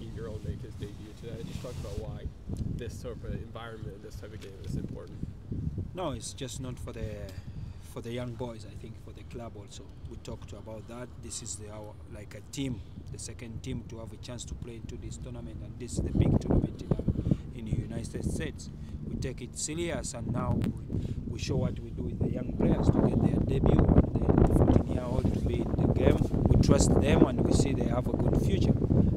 14-year-old make his debut today? Just talk about why this type of environment, this type of game is important. No, it's just not for the young boys. I think for the club also. We talked about that. This is our like a team, the second team to have a chance to play into this tournament, and this is the big tournament in the United States. We take it serious, and now we show what we do with the young players to get their debut. And then the 14-year-old to be in the game. We trust them, and we see they have a good future.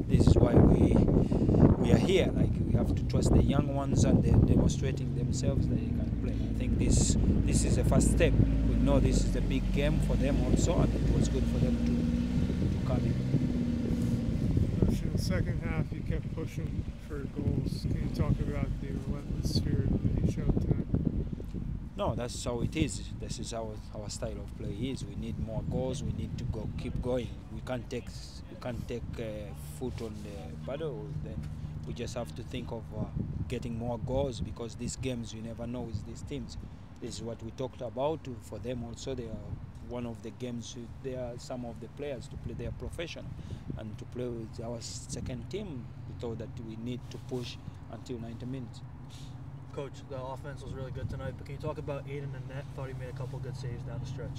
This is why we are here. Like we have to trust the young ones, and they're demonstrating themselves that they can play. I think this is a first step. We know this is a big game for them also, and it was good for them to come in. In the second half, you kept pushing for goals. Can you talk about the relentless spirit that you showed tonight? No, that's how it is. This is how our style of play is. We need more goals. We need to go, keep going. We can't take foot on the pedal. Then we just have to think of getting more goals, because these games you never know with these teams. This is what we talked about. For them also, they are one of the games. They are some of the players to play their profession, and to play with our second team. We thought that we need to push until 90 minutes. Coach, the offense was really good tonight, but can you talk about Aiden and Net? Thought he made a couple good saves down the stretch.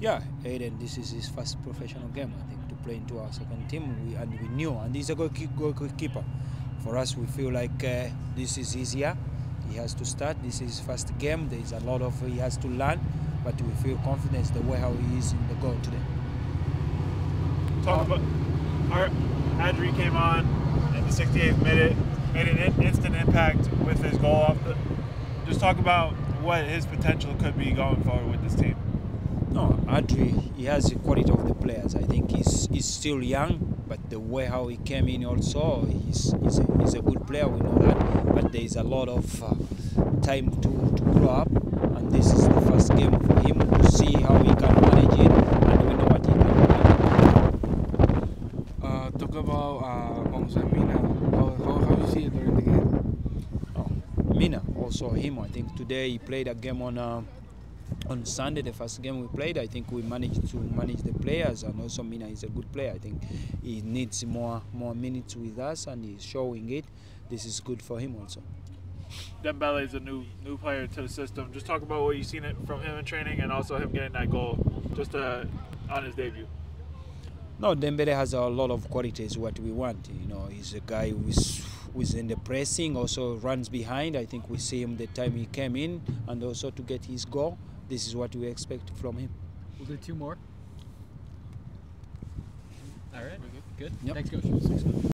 Yeah, Aiden, this is his first professional game, I think, to play into our second team, and we knew, and he's a goalkeeper. For us, we feel like this is easier. He has to start. This is his first game. There is a lot of he has to learn, but we feel confidence the way how he is in the goal today. Talk about our Adri came on in the 68th minute. Made an instant impact with his goal. Just talk about what his potential could be going forward with this team. No, Adri, he has the quality of the players. I think he's still young, but the way how he came in also, he's a good player, we know that. But there is a lot of time to grow up, and this is the first game for him to see how he can manage it, and we know what he can do. Talk about Bonsa Mina. During the game, Mina also him. I think today he played a game on Sunday, the first game we played. I think we managed to manage the players, and also Mina is a good player. I think he needs more minutes with us, and he's showing it. This is good for him also. Dembele is a new player to the system. Just talk about what you've seen from him in training, and also him getting that goal just on his debut. No, Dembele has a lot of qualities what we want. You know, he's a guy who's in the pressing, also runs behind. I think we see him the time he came in, and also to get his goal. This is what we expect from him. We'll do two more. All right, good. Yep. Thanks, coach.